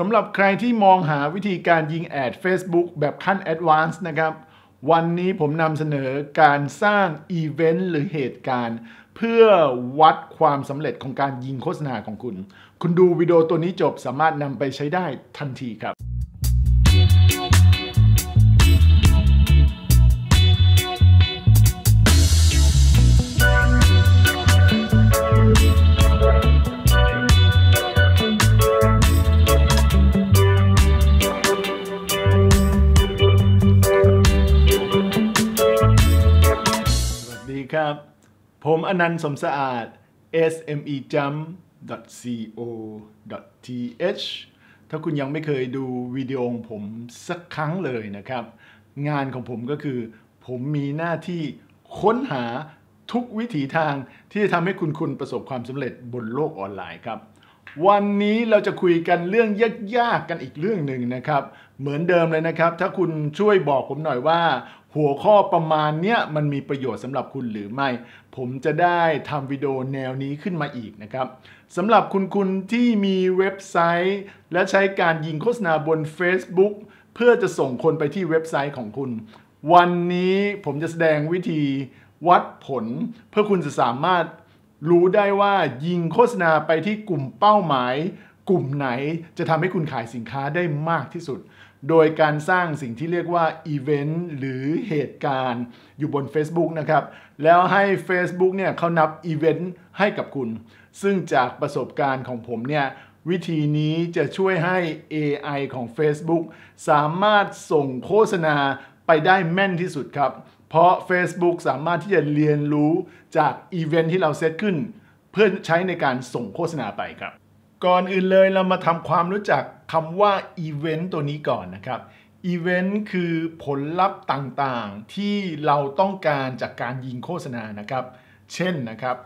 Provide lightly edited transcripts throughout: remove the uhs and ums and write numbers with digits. สำหรับใครที่มองหาวิธีการยิงแอด Facebook แบบขั้น Advanced นะครับวันนี้ผมนำเสนอการสร้างอีเวนต์หรือเหตุการณ์เพื่อวัดความสำเร็จของการยิงโฆษณาของคุณดูวิดีโอตัวนี้จบสามารถนำไปใช้ได้ทันทีครับผมอนันต์สมสะอาด SME Jump .co.th ถ้าคุณยังไม่เคยดูวิดีโอของผมสักครั้งเลยนะครับงานของผมก็คือผมมีหน้าที่ค้นหาทุกวิถีทางที่จะทำให้คุณประสบความสำเร็จบนโลกออนไลน์ครับวันนี้เราจะคุยกันเรื่องยากๆกันอีกเรื่องหนึ่งนะครับเหมือนเดิมเลยนะครับถ้าคุณช่วยบอกผมหน่อยว่าหัวข้อประมาณเนี้ยมันมีประโยชน์สำหรับคุณหรือไม่ผมจะได้ทำวิดีโอแนวนี้ขึ้นมาอีกนะครับสำหรับคุณที่มีเว็บไซต์และใช้การยิงโฆษณาบน Facebook เพื่อจะส่งคนไปที่เว็บไซต์ของคุณวันนี้ผมจะแสดงวิธีวัดผลเพื่อคุณจะสามารถรู้ได้ว่ายิงโฆษณาไปที่กลุ่มเป้าหมายกลุ่มไหนจะทำให้คุณขายสินค้าได้มากที่สุดโดยการสร้างสิ่งที่เรียกว่าอีเวนต์หรือเหตุการณ์อยู่บน Facebook นะครับแล้วให้ Facebook เนี่ยเขานับอีเวนต์ให้กับคุณซึ่งจากประสบการณ์ของผมเนี่ยวิธีนี้จะช่วยให้ AI ของ Facebook สามารถส่งโฆษณาไปได้แม่นที่สุดครับเพราะ Facebook สามารถที่จะเรียนรู้จากอีเวนต์ที่เราเซตขึ้นเพื่อใช้ในการส่งโฆษณาไปครับก่อนอื่นเลยเรามาทำความรู้จักคำว่าอีเวนต์ตัวนี้ก่อนนะครับอีเวนต์คือผลลัพธ์ต่างๆที่เราต้องการจากการยิงโฆษณานะครับเช่นนะครับ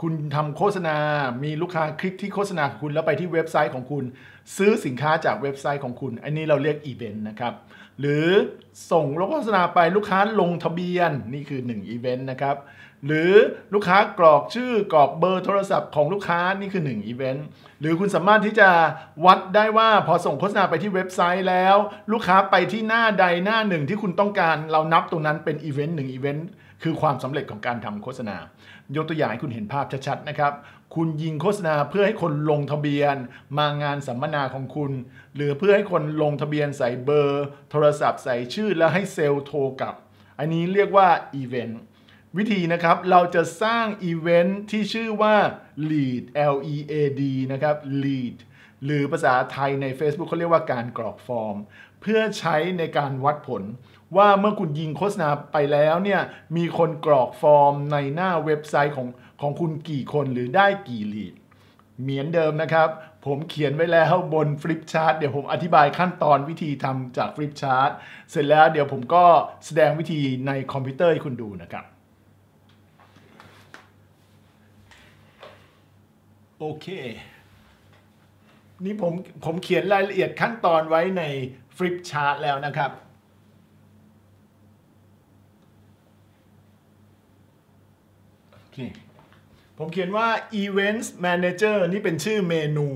คุณทำโฆษณามีลูกค้าคลิกที่โฆษณาของคุณแล้วไปที่เว็บไซต์ของคุณซื้อสินค้าจากเว็บไซต์ของคุณอันนี้เราเรียกอีเวนต์นะครับหรือส่งโฆษณาไปลูกค้าลงทะเบียนนี่คือ1อีเวนต์นะครับหรือลูกค้ากรอกชื่อกรอกเบอร์โทรศัพท์ของลูกค้านี่คือ1อีเวนต์หรือคุณสามารถที่จะวัดได้ว่าพอส่งโฆษณาไปที่เว็บไซต์แล้วลูกค้าไปที่หน้าใดหน้าหนึ่งที่คุณต้องการเรานับตรงนั้นเป็นอีเวนต์1อีเวนต์คือความสำเร็จของการทำโฆษณายกตัวอย่างให้คุณเห็นภาพชัดๆนะครับคุณยิงโฆษณาเพื่อให้คนลงทะเบียนมางานสัมมนาของคุณหรือเพื่อให้คนลงทะเบียนใส่เบอร์โทรศัพท์ใส่ชื่อแล้วให้เซลล์โทรกลับอันนี้เรียกว่าอีเวนต์วิธีนะครับเราจะสร้างอีเวนต์ที่ชื่อว่า lead lead นะครับ lead หรือภาษาไทยใน Facebook เขาเรียกว่าการกรอกฟอร์มเพื่อใช้ในการวัดผลว่าเมื่อคุณยิงโฆษณาไปแล้วเนี่ยมีคนกรอกฟอร์มในหน้าเว็บไซต์ของคุณกี่คนหรือได้กี่ลีดเหมือนเดิมนะครับผมเขียนไว้แล้วบนฟลิปชาร์ตเดี๋ยวผมอธิบายขั้นตอนวิธีทำจากฟลิปชาร์ตเสร็จแล้วเดี๋ยวผมก็แสดงวิธีในคอมพิวเตอร์ให้คุณดูนะครับโอเคนี่ผมเขียนรายละเอียดขั้นตอนไว้ในฟลิปชาร์ตแล้วนะครับผมเขียนว่า Events Manager นี่เป็นชื่อเมนู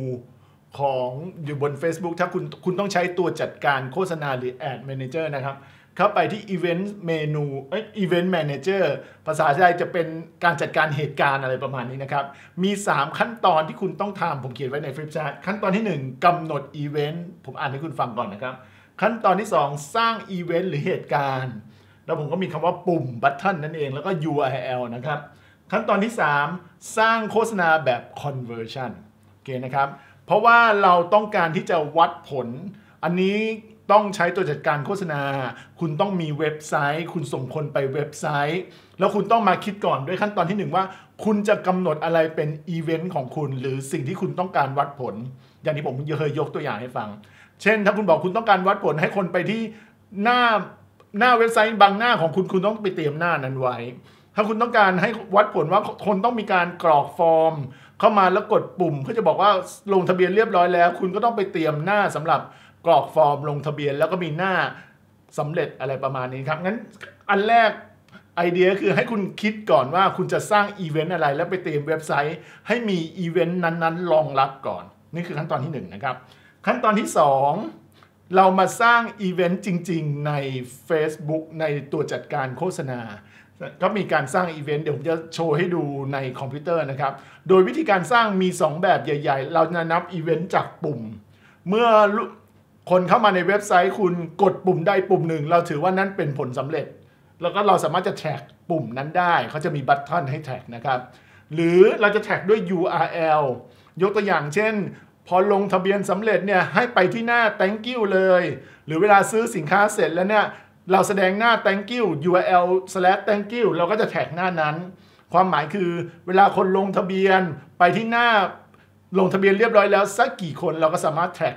ของอยู่บน Facebook ถ้าคุณต้องใช้ตัวจัดการโฆษณาหรือ Ad Manager นะครับเข้าไปที่ Events Menu Event Manager ภาษาไทยจะเป็นการจัดการเหตุการณ์อะไรประมาณนี้นะครับมี3ขั้นตอนที่คุณต้องทำผมเขียนไว้ใน Flip Chart ขั้นตอนที่1กำหนด Event ผมอ่านให้คุณฟังก่อนนะครับขั้นตอนที่2สร้าง Event หรือเหตุการณ์แล้วผมก็มีคำว่าปุ่ม Button นั่นเองแล้วก็ URL นะครับขั้นตอนที่3สร้างโฆษณาแบบ conversion โอเคนะครับเพราะว่าเราต้องการที่จะวัดผลอันนี้ต้องใช้ตัวจัดการโฆษณาคุณต้องมีเว็บไซต์คุณส่งคนไปเว็บไซต์แล้วคุณต้องมาคิดก่อนด้วยขั้นตอนที่1ว่าคุณจะกำหนดอะไรเป็นอีเวนต์ของคุณหรือสิ่งที่คุณต้องการวัดผลอย่างที่ผมเคยยกตัวอย่างให้ฟังเช่นถ้าคุณบอกคุณต้องการวัดผลให้คนไปที่หน้าเว็บไซต์บางหน้าของคุณต้องไปเตรียมหน้านั้นไว้ถ้าคุณต้องการให้วัดผลว่าคนต้องมีการกรอกฟอร์มเข้ามาแล้วกดปุ่มเขาจะบอกว่าลงทะเบียนเรียบร้อยแล้วคุณก็ต้องไปเตรียมหน้าสำหรับกรอกฟอร์มลงทะเบียนแล้วก็มีหน้าสำเร็จอะไรประมาณนี้ครับงั้นอันแรกไอเดียคือให้คุณคิดก่อนว่าคุณจะสร้างอีเวนต์อะไรแล้วไปเตรียมเว็บไซต์ให้มีอีเวนต์นั้นๆรองรับก่อนนี่คือขั้นตอนที่1นะครับ ขั้นตอนที่ 2 เรามาสร้างอีเวนต์จริงๆใน Facebook ในตัวจัดการโฆษณาก็มีการสร้างอีเวนต์เดี๋ยวผมจะโชว์ให้ดูในคอมพิวเตอร์นะครับโดยวิธีการสร้างมี2แบบใหญ่ๆเราจะนับอีเวนต์จากปุ่มเมื่อคนเข้ามาในเว็บไซต์คุณกดปุ่มใดปุ่มหนึ่งเราถือว่านั้นเป็นผลสำเร็จแล้วก็เราสามารถจะแท็กปุ่มนั้นได้เขาจะมีบัตทอนให้แท็กนะครับหรือเราจะแท็กด้วย URL ยกตัวอย่างเช่นพอลงทะเบียนสำเร็จเนี่ยให้ไปที่หน้า thank you เลยหรือเวลาซื้อสินค้าเสร็จแล้วเนี่ยเราแสดงหน้า thank you url /thank you เราก็จะแท็กหน้านั้นความหมายคือเวลาคนลงทะเบียนไปที่หน้าลงทะเบียนเรียบร้อยแล้วสักกี่คนเราก็สามารถแท็ก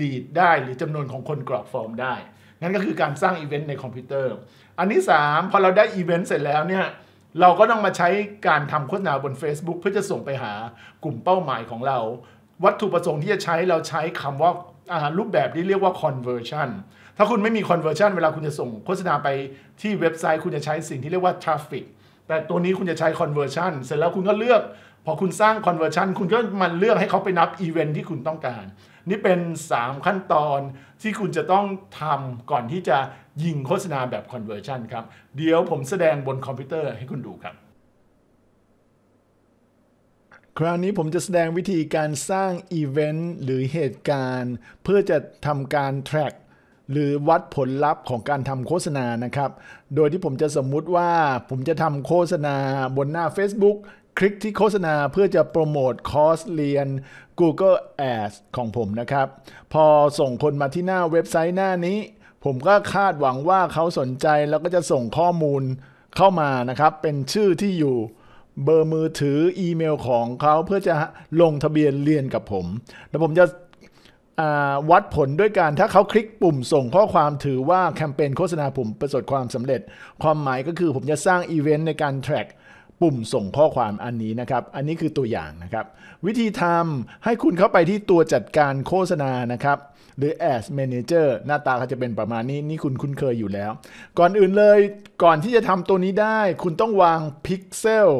lead ได้หรือจำนวนของคนกรอกฟอร์มได้นั่นก็คือการสร้างอีเวนต์ในคอมพิวเตอร์อันที่ 3 พอเราได้อีเวนต์เสร็จแล้วเนี่ยเราก็ต้องมาใช้การทำโฆษณาบน Facebook เพื่อจะส่งไปหากลุ่มเป้าหมายของเราวัตถุประสงค์ที่จะใช้เราใช้คำว่ารูปแบบที่เรียกว่า conversion ถ้าคุณไม่มี conversion เวลาคุณจะส่งโฆษณาไปที่เว็บไซต์คุณจะใช้สิ่งที่เรียกว่า traffic แต่ตัวนี้คุณจะใช้ conversion เสร็จแล้วคุณก็เลือกพอคุณสร้าง conversion คุณก็มันเลือกให้เขาไปนับ event ที่คุณต้องการนี่เป็น3ขั้นตอนที่คุณจะต้องทำก่อนที่จะยิงโฆษณาแบบ conversion ครับเดี๋ยวผมแสดงบนคอมพิวเตอร์ให้คุณดูครับคราวนี้ผมจะแสดงวิธีการสร้างอีเวนต์หรือเหตุการณ์เพื่อจะทำการแทร็กหรือวัดผลลัพธ์ของการทำโฆษณานะครับโดยที่ผมจะสมมุติว่าผมจะทำโฆษณาบนหน้า Facebook คลิกที่โฆษณาเพื่อจะโปรโมทคอร์สเรียน Google Ads ของผมนะครับพอส่งคนมาที่หน้าเว็บไซต์หน้านี้ผมก็คาดหวังว่าเขาสนใจแล้วก็จะส่งข้อมูลเข้ามานะครับเป็นชื่อที่อยู่เบอร์มือถืออีเมลของเขาเพื่อจะลงทะเบียนเรียนกับผมแล้วผมจะวัดผลด้วยการถ้าเขาคลิกปุ่มส่งข้อความถือว่าแคมเปญโฆษณาผมประสบความสำเร็จความหมายก็คือผมจะสร้างอีเวนต์ในการแทร็กปุ่มส่งข้อความอันนี้นะครับอันนี้คือตัวอย่างนะครับวิธีทำให้คุณเข้าไปที่ตัวจัดการโฆษณานะครับหรือ Ads Manager หน้าตาเขาจะเป็นประมาณนี้นี่คุณคุ้นเคยอยู่แล้วก่อนอื่นเลยก่อนที่จะทำตัวนี้ได้คุณต้องวางพิกเซล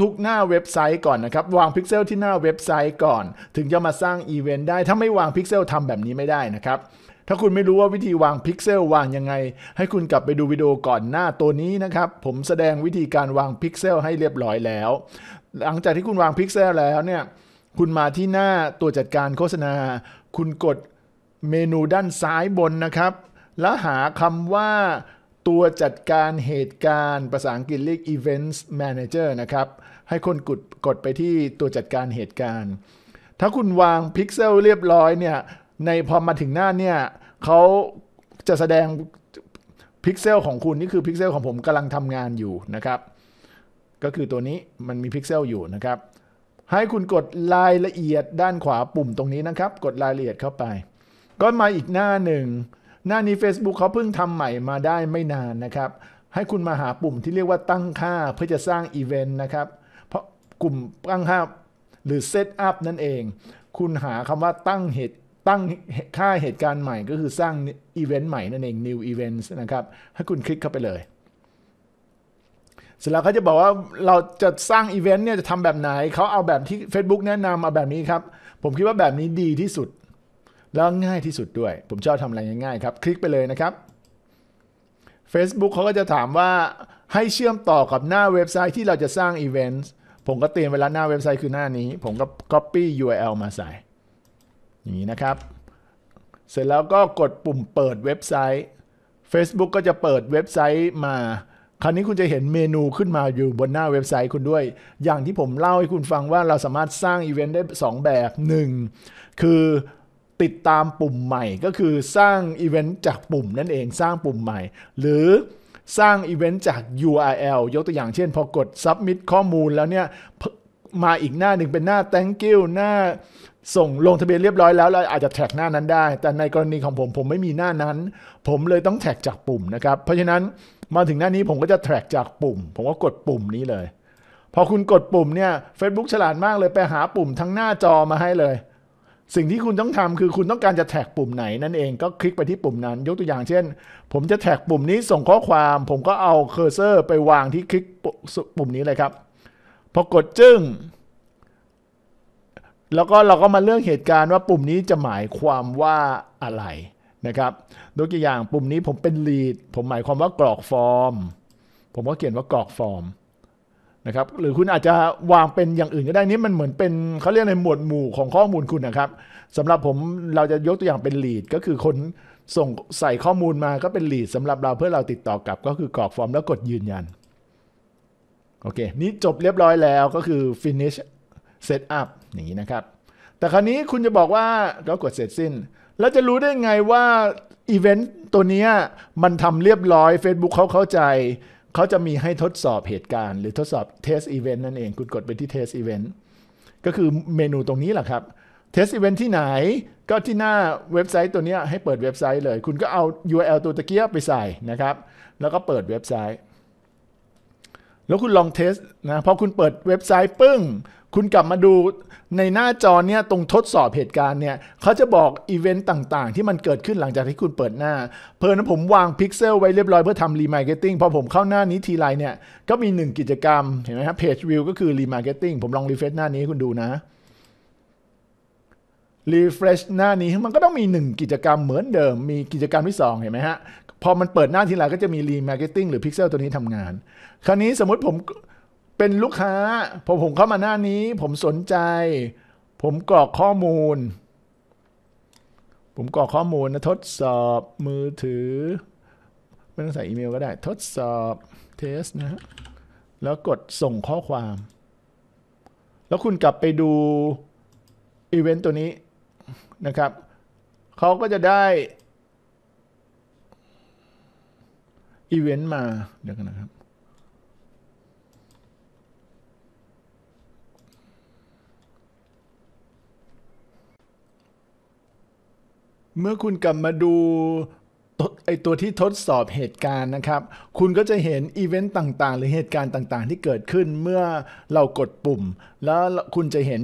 ทุกหน้าเว็บไซต์ก่อนนะครับวางพิกเซลที่หน้าเว็บไซต์ก่อนถึงจะมาสร้างอีเวนต์ได้ถ้าไม่วางพิกเซลทำแบบนี้ไม่ได้นะครับถ้าคุณไม่รู้ว่าวิธีวางพิกเซลวางยังไงให้คุณกลับไปดูวิดีโอก่อนหน้าตัวนี้นะครับผมแสดงวิธีการวางพิกเซลให้เรียบร้อยแล้วหลังจากที่คุณวางพิกเซลแล้วเนี่ยคุณมาที่หน้าตัวจัดการโฆษณาคุณกดเมนูด้านซ้ายบนนะครับแล้วหาคำว่าตัวจัดการเหตุการณ์ภาษาอังกฤษเรียก Events Manager นะครับให้คนกดไปที่ตัวจัดการเหตุการณ์ถ้าคุณวางพิกเซลเรียบร้อยเนี่ยในพอมาถึงหน้าเนี่ยเขาจะแสดงพิกเซลของคุณนี่คือพิกเซลของผมกำลังทำงานอยู่นะครับก็คือตัวนี้มันมีพิกเซลอยู่นะครับให้คุณกดรายละเอียดด้านขวาปุ่มตรงนี้นะครับกดรายละเอียดเข้าไปก็มาอีกหน้าหนึ่งหน้านี้ Facebook เขาเพิ่งทำใหม่มาได้ไม่นานนะครับให้คุณมาหาปุ่มที่เรียกว่าตั้งค่าเพื่อจะสร้างอีเวนต์นะครับเพราะกลุ่มตั้งค่าหรือ Set Up นั่นเองคุณหาคำว่าตั้งค่าเหตุการณ์ใหม่ก็คือสร้างอีเวนต์ใหม่นั่นเอง New Events นะครับให้คุณคลิกเข้าไปเลยเสร็จแล้วเขาจะบอกว่าเราจะสร้างอีเวนต์เนี่ยจะทำแบบไหนเขาเอาแบบที่ Facebook แนะนำเอาแบบนี้ครับผมคิดว่าแบบนี้ดีที่สุดแล้วง่ายที่สุดด้วยผมชอบทำอะไรง่ายๆครับคลิกไปเลยนะครับ Facebook เขาก็จะถามว่าให้เชื่อมต่อกับหน้าเว็บไซต์ที่เราจะสร้างอีเวนต์ผมก็เตรียมเวลาหน้าเว็บไซต์คือหน้านี้ผมก็ Copy URL มาใส่อย่างนี้นะครับเสร็จแล้วก็กดปุ่มเปิดเว็บไซต์ Facebook ก็จะเปิดเว็บไซต์มาคราวนี้คุณจะเห็นเมนูขึ้นมาอยู่บนหน้าเว็บไซต์คุณด้วยอย่างที่ผมเล่าให้คุณฟังว่าเราสามารถสร้างอีเวนต์ได้2แบบ1คือติดตามปุ่มใหม่ก็คือสร้างอีเวนต์จากปุ่มนั่นเองสร้างปุ่มใหม่หรือสร้างอีเวนต์จาก URL ยกตัวอย่างเช่นพอกด submit ข้อมูลแล้วเนี่ยมาอีกหน้าหนึ่งเป็นหน้า thank you หน้าส่งลงทะเบียนเรียบร้อยแล้วเราอาจจะแท็กหน้านั้นได้แต่ในกรณีของผมไม่มีหน้านั้นผมเลยต้องแท็กจากปุ่มนะครับเพราะฉะนั้นมาถึงหน้านี้ผมก็จะแท็กจากปุ่มผมก็กดปุ่มนี้เลยพอคุณกดปุ่มเนี่ย Facebook ฉลาดมากเลยไปหาปุ่มทั้งหน้าจอมาให้เลยสิ่งที่คุณต้องทำคือคุณต้องการจะแท็กปุ่มไหนนั่นเองก็คลิกไปที่ปุ่มนั้นยกตัวอย่างเช่นผมจะแท็กปุ่มนี้ส่งข้อความผมก็เอาเคอร์เซอร์ไปวางที่คลิกปุ่มนี้เลยครับพอกดจึ้ง แล้วก็เราก็มาเลือกเหตุการณ์ว่าปุ่มนี้จะหมายความว่าอะไรนะครับยกตัวอย่างปุ่มนี้ผมเป็น lead ผมหมายความว่ากรอกฟอร์มผมก็เขียนว่ากรอกฟอร์มนะครับหรือคุณอาจจะวางเป็นอย่างอื่นก็ได้นี้มันเหมือนเป็นเขาเรียกในหมวดหมู่ของข้อมูลคุณนะครับสำหรับผมเราจะยกตัวอย่างเป็น lead ก็คือคนส่งใส่ข้อมูลมาก็เป็น lead สำหรับเราเพื่อเราติดต่อกลับก็คือกรอกฟอร์มแล้วกดยืนยันโอเคนี้จบเรียบร้อยแล้วก็คือ finish setup อย่างนี้นะครับแต่คราวนี้คุณจะบอกว่าเรากดเสร็จสิ้นแล้วจะรู้ได้ไงว่าอีเวนต์ตัวนี้มันทำเรียบร้อย Facebook เขาเข้าใจเขาจะมีให้ทดสอบเหตุการณ์หรือทดสอบ Test Event นั่นเองคุณกดไปที่ Test Event ก็คือเมนูตรงนี้แหละครับ Test Event ที่ไหนก็ที่หน้าเว็บไซต์ตัวนี้ให้เปิดเว็บไซต์เลยคุณก็เอา URL ตัวตะเกียบไปใส่นะครับแล้วก็เปิดเว็บไซต์แล้วคุณลองเทสนะพอคุณเปิดเว็บไซต์ปึ้งคุณกลับมาดูในหน้าจอเนี่ยตรงทดสอบเหตุการณ์เนี่ยเขาจะบอกอีเวนต์ต่างๆที่มันเกิดขึ้นหลังจากที่คุณเปิดหน้าเพลินผมวางพิกเซลไว้เรียบร้อยเพื่อทำรีมาร์เก็ตติ้งพอผมเข้าหน้านี้ทีไรเนี่ยก็มี1กิจกรรมเห็นไหมครับเพจวิวก็คือรีมาร์เก็ตติ้งผมลองรีเฟรชหน้านี้คุณดูนะรีเฟรชหน้านี้มันก็ต้องมี1กิจกรรมเหมือนเดิมมีกิจกรรมที่2เห็นไหมฮะพอมันเปิดหน้าทีไรก็จะมีรีมาร์เก็ตติ้งหรือพิกเซลตัวนี้ทำงานคราวนี้สมมติผมเป็นลูกค้าผมเข้ามาหน้านี้ผมสนใจผมกรอกข้อมูลนะทดสอบมือถือไม่ต้องใส่อีเมลก็ได้ทดสอบเทสนะแล้วกดส่งข้อความแล้วคุณกลับไปดูอีเวนต์ตัวนี้นะครับเขาก็จะได้อีเวนต์มาเดี๋ยวกันนะครับเมื่อคุณกลับมาดูไอตัวที่ทดสอบเหตุการณ์นะครับคุณก็จะเห็นอีเวนต์ต่างๆหรือเหตุการณ์ต่างๆที่เกิดขึ้นเมื่อเรากดปุ่มแล้วคุณจะเห็น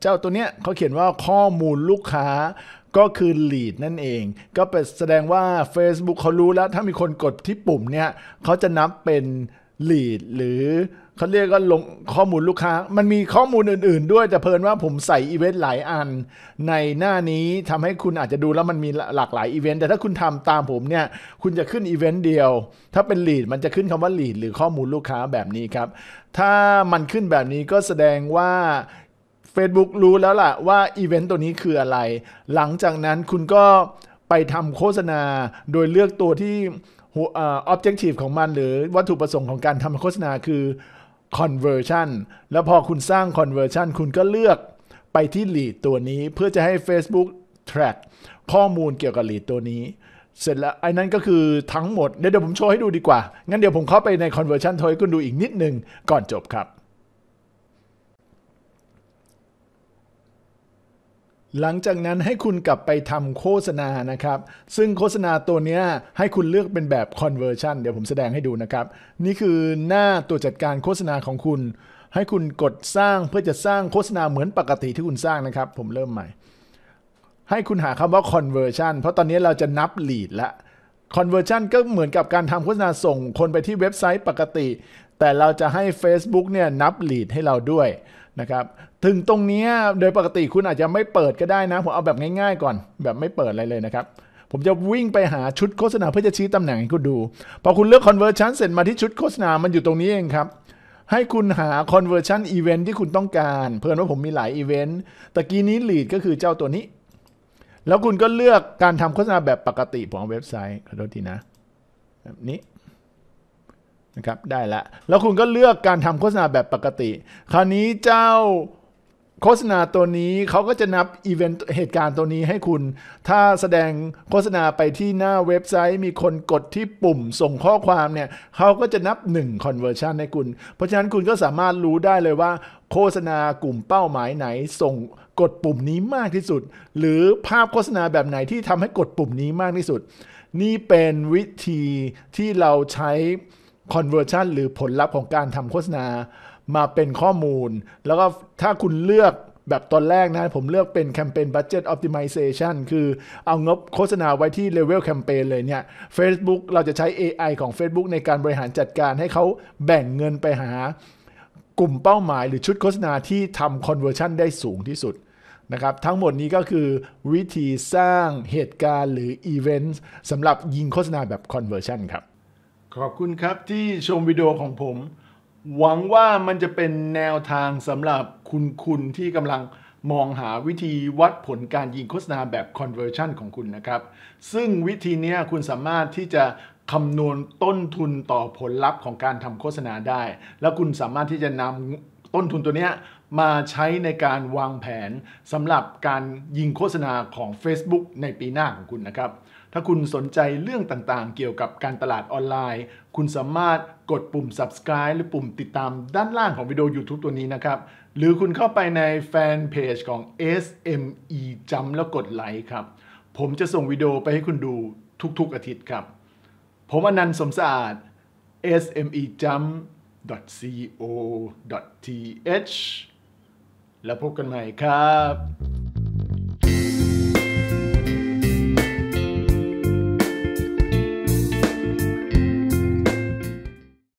เจ้าตัวเนี้ยเขาเขียนว่าข้อมูลลูกค้าก็คือ lead นั่นเองก็แสดงว่า Facebook เขารู้แล้วถ้ามีคนกดที่ปุ่มเนี้ยเขาจะนับเป็น lead หรือเขาเรียกก็ลงข้อมูลลูกค้ามันมีข้อมูลอื่นๆด้วยแต่เพลินว่าผมใส่อีเวนต์หลายอันในหน้านี้ทำให้คุณอาจจะดูแล้วมันมีหลากหลายอีเวนต์แต่ถ้าคุณทำตามผมเนี่ยคุณจะขึ้นอีเวนต์เดียวถ้าเป็น lead มันจะขึ้นคำว่า lead หรือข้อมูลลูกค้าแบบนี้ครับถ้ามันขึ้นแบบนี้ก็แสดงว่า Facebook รู้แล้วล่ะว่าอีเวนต์ตัวนี้คืออะไรหลังจากนั้นคุณก็ไปทำโฆษณาโดยเลือกตัวที่ objective ของมันหรือวัตถุประสงค์ของการทำโฆษณาคือconversion แล้วพอคุณสร้าง conversion คุณก็เลือกไปที่ lead ตัวนี้เพื่อจะให้ Facebook track ข้อมูลเกี่ยวกับ lead ตัวนี้เสร็จแล้วไอ้นั้นก็คือทั้งหมดเดี๋ยวผมโชว์ให้ดูดีกว่างั้นเดี๋ยวผมเข้าไปใน conversion โชว์ให้คุณดูอีกนิดนึงก่อนจบครับหลังจากนั้นให้คุณกลับไปทำโฆษณานะครับซึ่งโฆษณาตัวนี้ให้คุณเลือกเป็นแบบ conversion เดี๋ยวผมแสดงให้ดูนะครับนี่คือหน้าตัวจัดการโฆษณาของคุณให้คุณกดสร้างเพื่อจะสร้างโฆษณาเหมือนปกติที่คุณสร้างนะครับผมเริ่มใหม่ให้คุณหาคำว่า conversion เพราะตอนนี้เราจะนับ lead ละ conversion ก็เหมือนกับการทำโฆษณาส่งคนไปที่เว็บไซต์ปกติแต่เราจะให้ Facebook เนี่ยนับ lead ให้เราด้วยนะครับถึงตรงนี้โดยปกติคุณอาจจะไม่เปิดก็ได้นะผมเอาแบบง่ายๆก่อนแบบไม่เปิดอะไรเลยนะครับผมจะวิ่งไปหาชุดโฆษณาเพื่อจะชี้ตำแหน่งให้คุณดูพอคุณเลือก conversion เสร็จมาที่ชุดโฆษณามันอยู่ตรงนี้เองครับให้คุณหา conversion event ที่คุณต้องการเพื่อนว่าผมมีหลาย event ตะกี้นี้ lead ก็คือเจ้าตัวนี้แล้วคุณก็เลือกการทำโฆษณาแบบปกติของเว็บไซต์ขอโทษทีนะแบบนี้นะครับได้ละแล้วคุณก็เลือกการทำโฆษณาแบบปกติคราวนี้เจ้าโฆษณาตัวนี้เขาก็จะนับอีเวนต์เหตุการณ์ตัวนี้ให้คุณถ้าแสดงโฆษณาไปที่หน้าเว็บไซต์มีคนกดที่ปุ่มส่งข้อความเนี่ยเขาก็จะนับ1 conversion ให้คุณเพราะฉะนั้นคุณก็สามารถรู้ได้เลยว่าโฆษณากลุ่มเป้าหมายไหนส่งกดปุ่มนี้มากที่สุดหรือภาพโฆษณาแบบไหนที่ทำให้กดปุ่มนี้มากที่สุดนี่เป็นวิธีที่เราใช้ conversion หรือผลลัพธ์ของการทำโฆษณามาเป็นข้อมูลแล้วก็ถ้าคุณเลือกแบบตอนแรกนะผมเลือกเป็นแคมเปญ Budget Optimization คือเอางบโฆษณาไว้ที่ Level Campaign เลยเนี่ย Facebook เราจะใช้ AI ของ Facebook ในการบริหารจัดการให้เขาแบ่งเงินไปหากลุ่มเป้าหมายหรือชุดโฆษณาที่ทำ Conversion ได้สูงที่สุด นะครับทั้งหมดนี้ก็คือวิธีสร้างเหตุการณ์หรือ Event สำหรับยิงโฆษณาแบบ Conversion ครับขอบคุณครับที่ชมวิดีโอของผมหวังว่ามันจะเป็นแนวทางสำหรับคุณที่กำลังมองหาวิธีวัดผลการยิงโฆษณาแบบ Conversion ของคุณนะครับซึ่งวิธีนี้คุณสามารถที่จะคำนวณต้นทุนต่อผลลัพธ์ของการทำโฆษณาได้แล้วคุณสามารถที่จะนำต้นทุนตัวนี้มาใช้ในการวางแผนสำหรับการยิงโฆษณาของ Facebook ในปีหน้าของคุณนะครับถ้าคุณสนใจเรื่องต่างๆเกี่ยวกับการตลาดออนไลน์คุณสามารถกดปุ่ม subscribe หรือปุ่มติดตามด้านล่างของวิดีโอ YouTube ตัวนี้นะครับหรือคุณเข้าไปในแฟนเพจของ SME Jump แล้วกดไลค์ครับผมจะส่งวิดีโอไปให้คุณดูทุกๆอาทิตย์ครับผมอนันต์สมสะอาด smejump.co.th แล้วพบกันใหม่ครับ